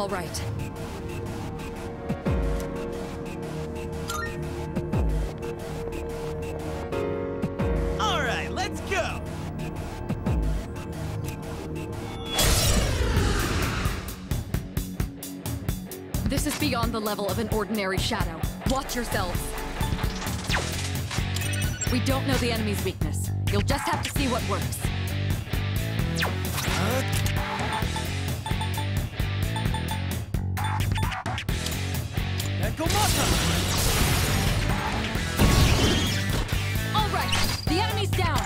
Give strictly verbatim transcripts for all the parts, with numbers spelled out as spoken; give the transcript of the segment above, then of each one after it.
All right. All right, let's go. This is beyond the level of an ordinary shadow. Watch yourselves. We don't know the enemy's weakness. You'll just have to see what works. Huh? All right, the enemy's down.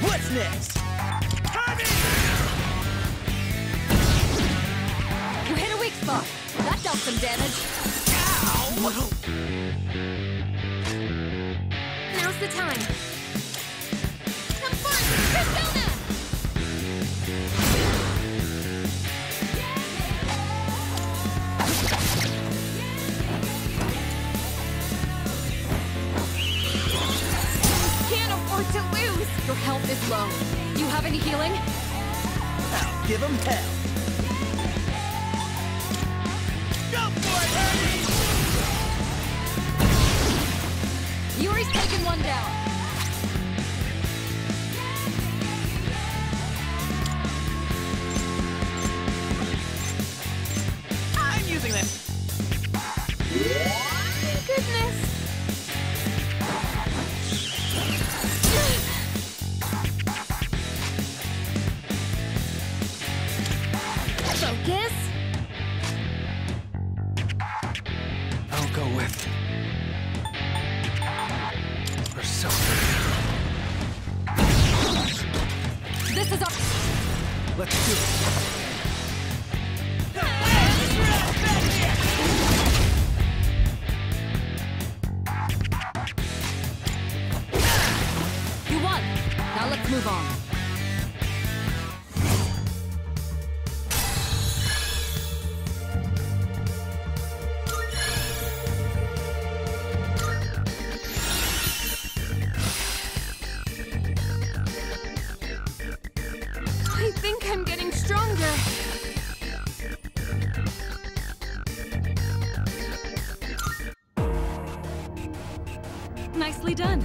What's next? You hit a weak spot. That dealt some damage. Ow! Now's the time. Have fun, Persona! To lose. Your health is low. You have any healing? I'll give him hell. Go for it, Ernie! Yuri's taken one down. I'm using this. Oh, goodness. This is our... Let's do it. You won. Now let's move on. I think I'm getting stronger. Nicely done.